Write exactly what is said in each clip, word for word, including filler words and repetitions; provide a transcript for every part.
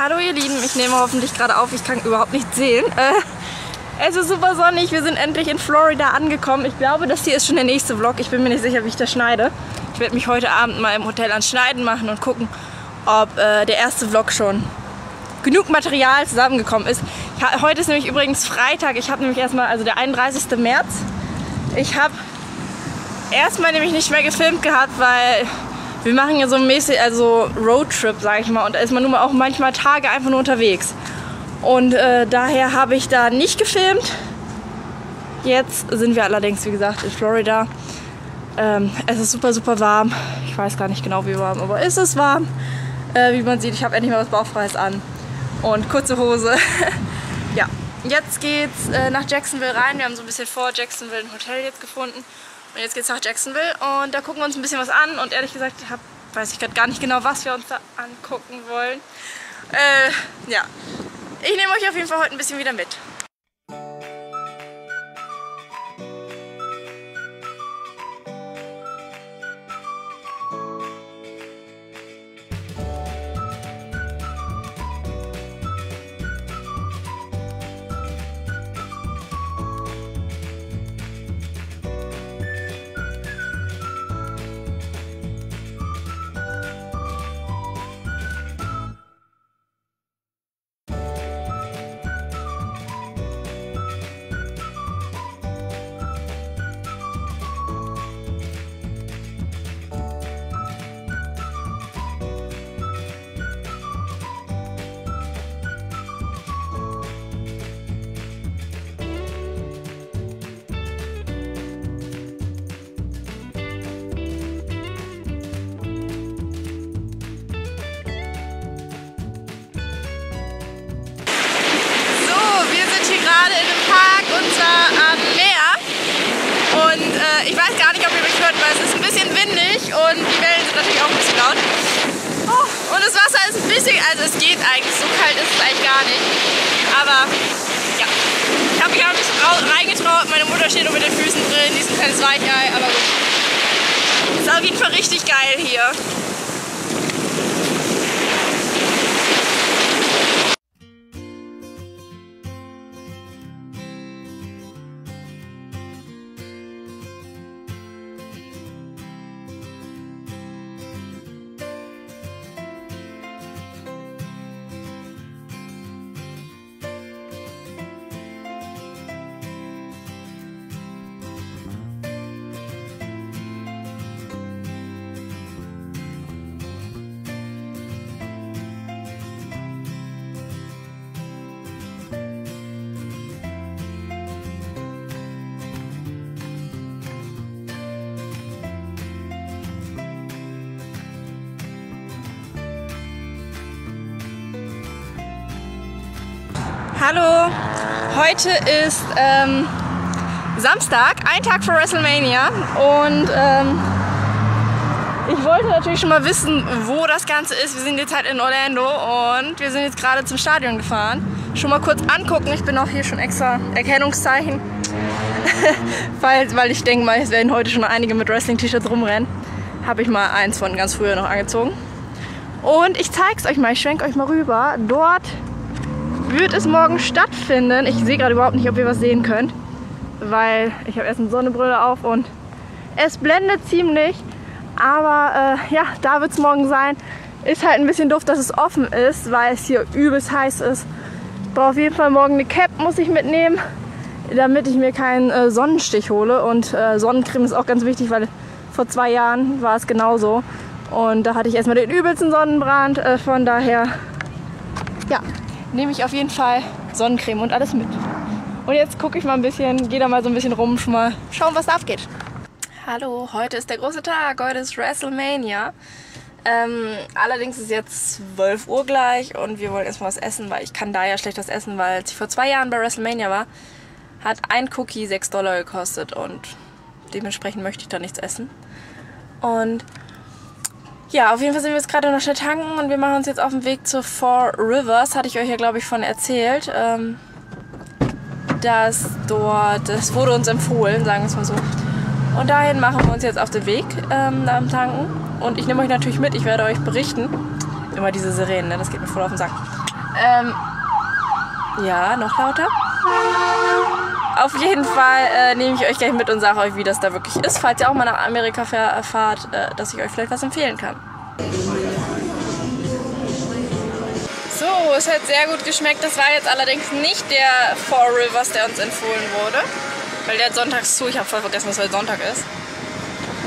Hallo ihr Lieben, ich nehme hoffentlich gerade auf, ich kann überhaupt nichts sehen. Äh, es ist super sonnig, wir sind endlich in Florida angekommen. Ich glaube, das hier ist schon der nächste Vlog, ich bin mir nicht sicher, wie ich das schneide. Ich werde mich heute Abend mal im Hotel ans Schneiden machen und gucken, ob äh, der erste Vlog schon genug Material zusammengekommen ist. Ich, heute ist nämlich übrigens Freitag, ich habe nämlich erstmal, also der einunddreißigste März, ich habe erstmal nämlich nicht mehr gefilmt gehabt, weil... Wir machen ja so mäßig, also Roadtrip, sag ich mal, und da ist man nun mal auch manchmal Tage einfach nur unterwegs. Und äh, daher habe ich da nicht gefilmt. Jetzt sind wir allerdings, wie gesagt, in Florida. Ähm, es ist super, super warm. Ich weiß gar nicht genau, wie warm, aber ist es warm. Äh, wie man sieht, ich habe endlich mal was Bauchfreies an und kurze Hose. Ja, jetzt geht's äh, nach Jacksonville rein. Wir haben so ein bisschen vor Jacksonville ein Hotel jetzt gefunden. Und jetzt geht's nach Jacksonville und da gucken wir uns ein bisschen was an. Und ehrlich gesagt, hab, weiß ich gerade gar nicht genau, was wir uns da angucken wollen. Äh, ja. Ich nehme euch auf jeden Fall heute ein bisschen wieder mit. Also es geht eigentlich, so kalt ist es eigentlich gar nicht, aber ja, ich habe mich auch nicht reingetraut, meine Mutter steht nur mit den Füßen drin, die ist ein kleines Weichei, aber gut, ist auf jeden Fall richtig geil hier. Hallo, heute ist ähm, Samstag, ein Tag vor WrestleMania und ähm, ich wollte natürlich schon mal wissen, wo das Ganze ist. Wir sind jetzt halt in Orlando und wir sind jetzt gerade zum Stadion gefahren. Schon mal kurz angucken, ich bin auch hier schon extra Erkennungszeichen, weil, weil ich denke mal, es werden heute schon einige mit Wrestling-T-Shirts rumrennen. Habe ich mal eins von ganz früher noch angezogen. Und ich zeige es euch mal, ich schwenke euch mal rüber. Dort wird es morgen stattfinden. Ich sehe gerade überhaupt nicht, ob ihr was sehen könnt, weil ich habe erst eine Sonnenbrille auf und es blendet ziemlich. Aber äh, ja, da wird es morgen sein. Ist halt ein bisschen doof, dass es offen ist, weil es hier übelst heiß ist. Brauche auf jeden Fall morgen eine Cap, muss ich mitnehmen, damit ich mir keinen äh, Sonnenstich hole. Und äh, Sonnencreme ist auch ganz wichtig, weil vor zwei Jahren war es genauso. Und da hatte ich erstmal den übelsten Sonnenbrand. Äh, von daher, ja, nehme ich auf jeden Fall Sonnencreme und alles mit. Und jetzt gucke ich mal ein bisschen, gehe da mal so ein bisschen rum, schon mal schauen, was da abgeht. Hallo, heute ist der große Tag, heute ist WrestleMania. Ähm, allerdings ist jetzt zwölf Uhr gleich und wir wollen erstmal was essen, weil ich kann da ja schlecht was essen, weil als ich vor zwei Jahren bei WrestleMania war, hat ein Cookie sechs Dollar gekostet und dementsprechend möchte ich da nichts essen. Und ja, auf jeden Fall sind wir jetzt gerade noch schnell tanken und wir machen uns jetzt auf den Weg zur Four Rivers. Hatte ich euch ja, glaube ich, von erzählt. Ähm, dass dort, das wurde uns empfohlen, sagen wir es mal so. Und dahin machen wir uns jetzt auf den Weg ähm, nach dem Tanken. Und ich nehme euch natürlich mit, ich werde euch berichten. Immer diese Sirenen, ne? Das geht mir voll auf den Sack. Ähm, ja, noch lauter. Auf jeden Fall äh, nehme ich euch gleich mit und sage euch, wie das da wirklich ist. Falls ihr auch mal nach Amerika fahrt, äh, dass ich euch vielleicht was empfehlen kann. So, es hat sehr gut geschmeckt. Das war jetzt allerdings nicht der Four Rivers, der uns empfohlen wurde. Weil der hat sonntags zu. Ich habe voll vergessen, dass heute Sonntag ist.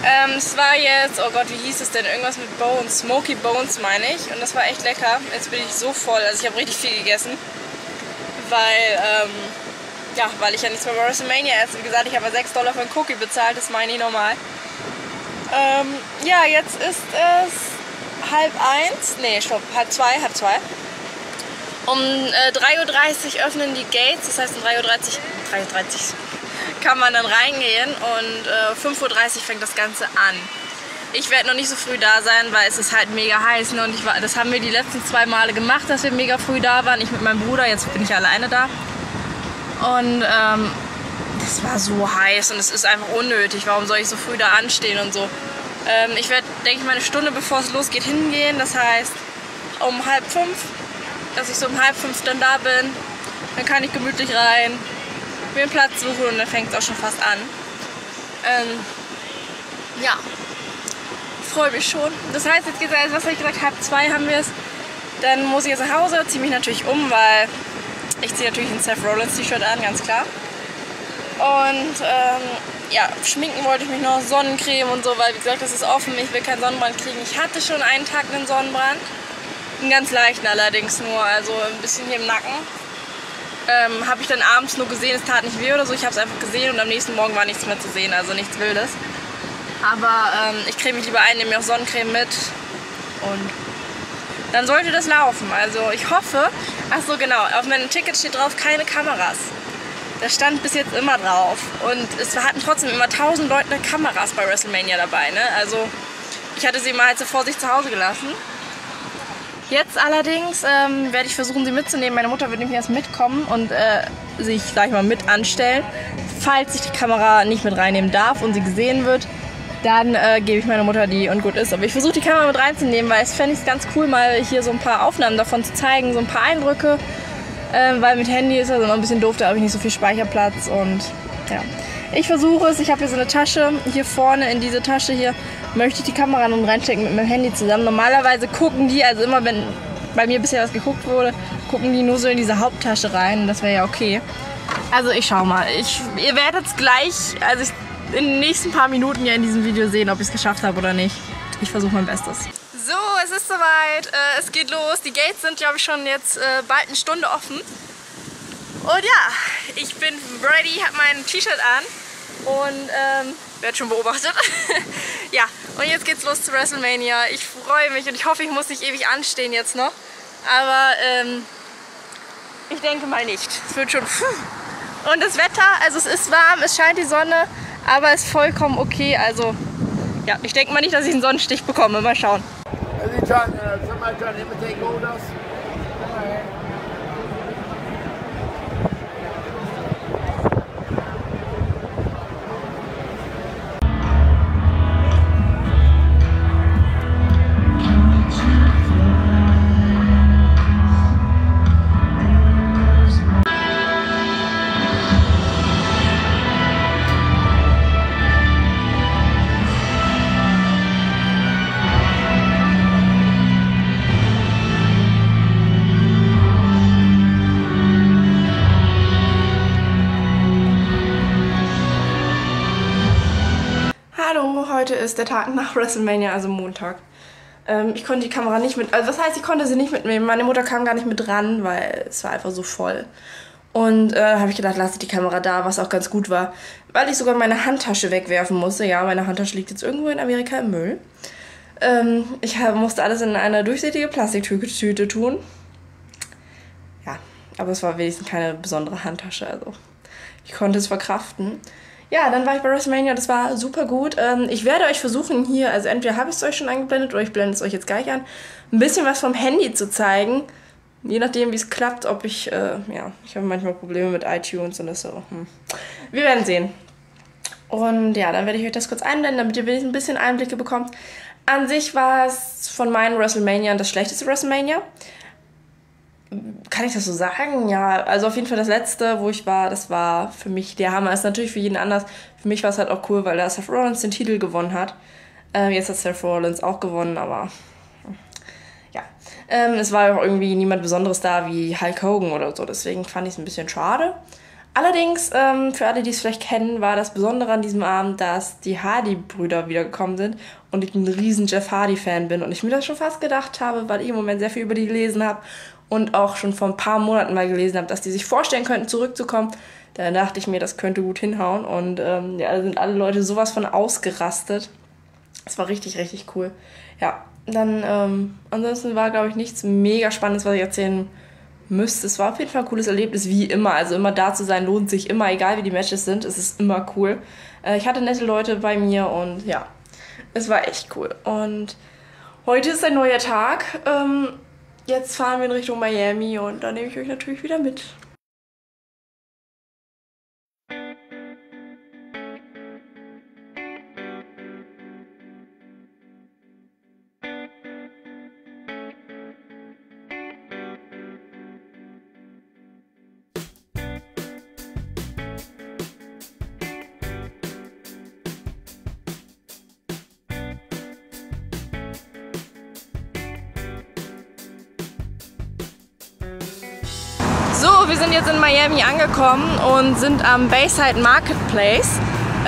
Ähm, es war jetzt, oh Gott, wie hieß es denn? Irgendwas mit Bones. Smoky Bones, meine ich. Und das war echt lecker. Jetzt bin ich so voll. Also ich habe richtig viel gegessen. Weil, ähm, ja, weil ich ja nichts mehr bei WrestleMania esse. Wie gesagt, ich habe sechs Dollar für einen Cookie bezahlt. Das meine ich normal. Ähm, ja, jetzt ist es halb eins. Nee, stopp, halb zwei, halb zwei. Um äh, drei Uhr dreißig öffnen die Gates. Das heißt, um drei Uhr dreißig kann man dann reingehen und äh, fünf Uhr dreißig fängt das Ganze an. Ich werde noch nicht so früh da sein, weil es ist halt mega heiß, ne? Und ich war, das haben wir die letzten zwei Male gemacht, dass wir mega früh da waren. Ich mit meinem Bruder, jetzt bin ich alleine da. Und ähm, das war so heiß und es ist einfach unnötig. Warum soll ich so früh da anstehen und so? Ähm, ich werde, denke ich mal, eine Stunde bevor es losgeht hingehen. Das heißt, um halb fünf, dass ich so um halb fünf dann da bin. Dann kann ich gemütlich rein, mir einen Platz suchen und dann fängt es auch schon fast an. Ähm, ja, freue mich schon. Das heißt, jetzt geht es, also, was habe ich gesagt, halb zwei haben wir es. Dann muss ich jetzt nach Hause, ziehe mich natürlich um, weil ich ziehe natürlich ein Seth Rollins T-Shirt an, ganz klar. Und ähm, ja, schminken wollte ich mich noch, Sonnencreme und so, weil wie gesagt, das ist offen, ich will keinen Sonnenbrand kriegen. Ich hatte schon einen Tag einen Sonnenbrand, einen ganz leichten allerdings nur, also ein bisschen hier im Nacken. Ähm, habe ich dann abends nur gesehen, es tat nicht weh oder so, ich habe es einfach gesehen und am nächsten Morgen war nichts mehr zu sehen, also nichts Wildes. Aber ähm, ich creme mich lieber ein, nehme mir auch Sonnencreme mit und dann sollte das laufen. Also ich hoffe, ach so genau, auf meinem Ticket steht drauf, keine Kameras. Das stand bis jetzt immer drauf und es hatten trotzdem immer tausend Leute Kameras bei WrestleMania dabei, ne? Also ich hatte sie mal halt so vor sich zu Hause gelassen. Jetzt allerdings ähm, werde ich versuchen, sie mitzunehmen. Meine Mutter wird nämlich erst mitkommen und äh, sich, sag ich mal, mit anstellen. Falls ich die Kamera nicht mit reinnehmen darf und sie gesehen wird, dann äh, gebe ich meiner Mutter die und gut ist. Aber ich versuche, die Kamera mit reinzunehmen, weil es fände ich es ganz cool, mal hier so ein paar Aufnahmen davon zu zeigen, so ein paar Eindrücke. Äh, weil mit Handy ist das also noch ein bisschen doof, da habe ich nicht so viel Speicherplatz und ja. Ich versuche es. Ich habe hier so eine Tasche. Hier vorne in diese Tasche hier möchte ich die Kamera nun reinstecken mit meinem Handy zusammen. Normalerweise gucken die, also immer wenn bei mir bisher was geguckt wurde, gucken die nur so in diese Haupttasche rein. Das wäre ja okay. Also ich schau mal. Ich, ihr werdet es gleich, also ich, in den nächsten paar Minuten ja in diesem Video sehen, ob ich es geschafft habe oder nicht. Ich versuche mein Bestes. So, es ist soweit. Äh, es geht los. Die Gates sind, glaube ich, schon jetzt äh, bald eine Stunde offen. Und ja, ich bin ready, habe mein T-Shirt an und ähm, werde schon beobachtet. Ja, und jetzt geht's los zu WrestleMania. Ich freue mich und ich hoffe, ich muss nicht ewig anstehen jetzt noch. Aber ähm, ich denke mal nicht. Es wird schon... Und das Wetter, also es ist warm, es scheint die Sonne, aber es ist vollkommen okay. Also ja, ich denke mal nicht, dass ich einen Sonnenstich bekomme. Mal schauen. Heute ist der Tag nach WrestleMania, also Montag. Ähm, ich konnte die Kamera nicht mit... Also das heißt, ich konnte sie nicht mitnehmen. Meine Mutter kam gar nicht mit ran, weil es war einfach so voll. Und äh, habe ich gedacht, lasse die Kamera da, was auch ganz gut war. Weil ich sogar meine Handtasche wegwerfen musste. Ja, meine Handtasche liegt jetzt irgendwo in Amerika im Müll. Ähm, ich hab, musste alles in eine durchsichtige Plastiktüte tun. Ja, aber es war wenigstens keine besondere Handtasche. Also ich konnte es verkraften. Ja, dann war ich bei WrestleMania, das war super gut. Ähm, ich werde euch versuchen hier, also entweder habe ich es euch schon eingeblendet oder ich blende es euch jetzt gleich an, ein bisschen was vom Handy zu zeigen. Je nachdem, wie es klappt, ob ich, äh, ja, ich habe manchmal Probleme mit iTunes und das so. Hm. Wir werden sehen. Und ja, dann werde ich euch das kurz einblenden, damit ihr wenigstens ein bisschen Einblicke bekommt. An sich war es von meinen WrestleMania das schlechteste WrestleMania. Kann ich das so sagen? Ja, also auf jeden Fall das Letzte, wo ich war, das war für mich der Hammer. Ist natürlich für jeden anders. Für mich war es halt auch cool, weil da Seth Rollins den Titel gewonnen hat. Ähm, jetzt hat Seth Rollins auch gewonnen, aber ja. Ähm, es war auch irgendwie niemand Besonderes da wie Hulk Hogan oder so, deswegen fand ich es ein bisschen schade. Allerdings, ähm, für alle, die es vielleicht kennen, war das Besondere an diesem Abend, dass die Hardy-Brüder wiedergekommen sind und ich ein riesen Jeff Hardy-Fan bin und ich mir das schon fast gedacht habe, weil ich im Moment sehr viel über die gelesen habe und auch schon vor ein paar Monaten mal gelesen habe, dass die sich vorstellen könnten, zurückzukommen. Da dachte ich mir, das könnte gut hinhauen und ähm, ja, da sind alle Leute sowas von ausgerastet. Das war richtig, richtig cool. Ja, dann ähm, ansonsten war, glaube ich, nichts mega Spannendes, was ich erzählen müsste. Es war auf jeden Fall ein cooles Erlebnis, wie immer. Also immer da zu sein lohnt sich immer, egal wie die Matches sind. Es ist immer cool. Äh, ich hatte nette Leute bei mir und ja, es war echt cool. Und heute ist ein neuer Tag. Ähm, jetzt fahren wir in Richtung Miami und da nehme ich euch natürlich wieder mit. So, wir sind jetzt in Miami angekommen und sind am Bayside Marketplace.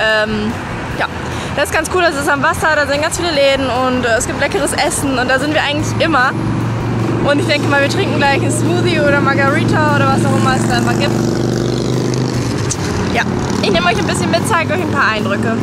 Ähm, ja, das ist ganz cool, das ist am Wasser, da sind ganz viele Läden und äh, es gibt leckeres Essen und da sind wir eigentlich immer. Und ich denke mal, wir trinken gleich einen Smoothie oder Margarita oder was auch immer es da immer gibt. Ja, ich nehme euch ein bisschen mit, zeige euch ein paar Eindrücke.